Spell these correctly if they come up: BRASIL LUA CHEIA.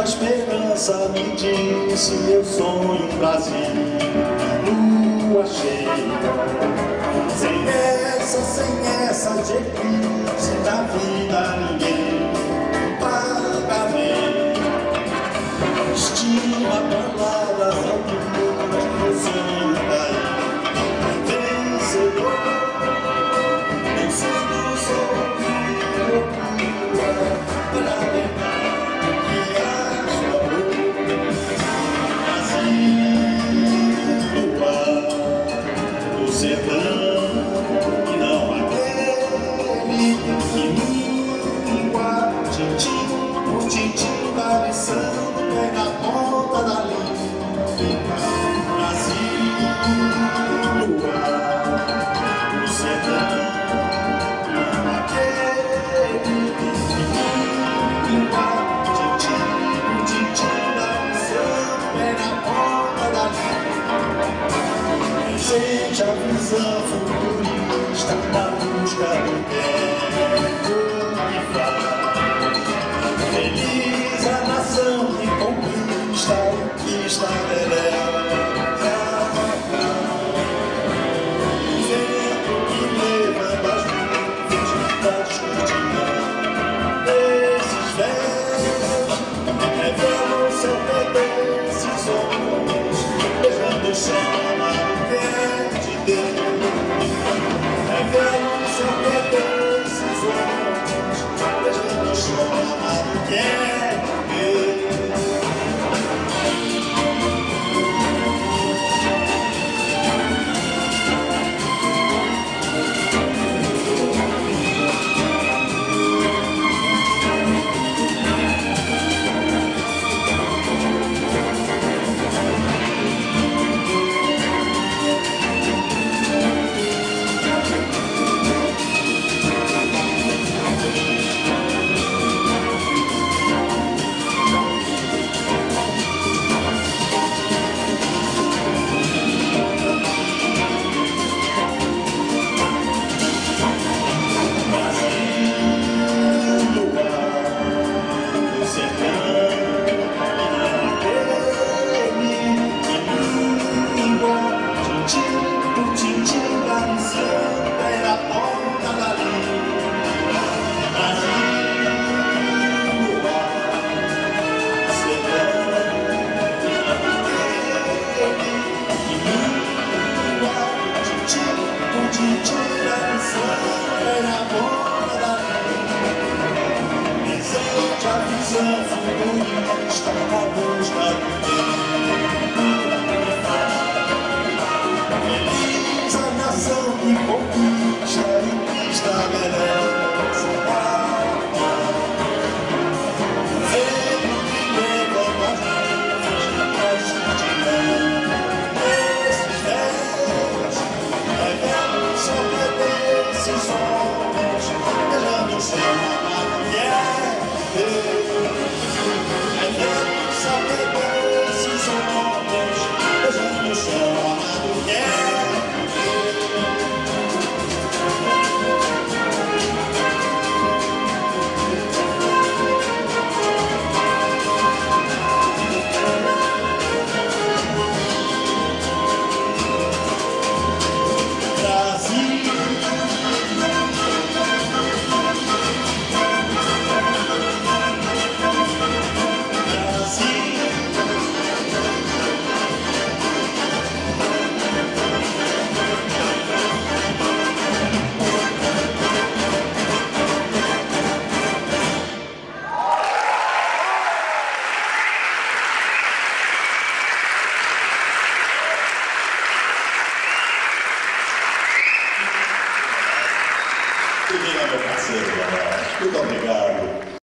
nova esperança me disse meu sonho Brasil, lua cheia. Sem essa de eclipse da vida ninguém paga bem. Estima palavras alturas no sonho daí vencedor. Pensando sobre loucura para tentar. Gente, a visão futurista da busca do tempo que faz feliz a nação que conquista o que está dela. Yeah.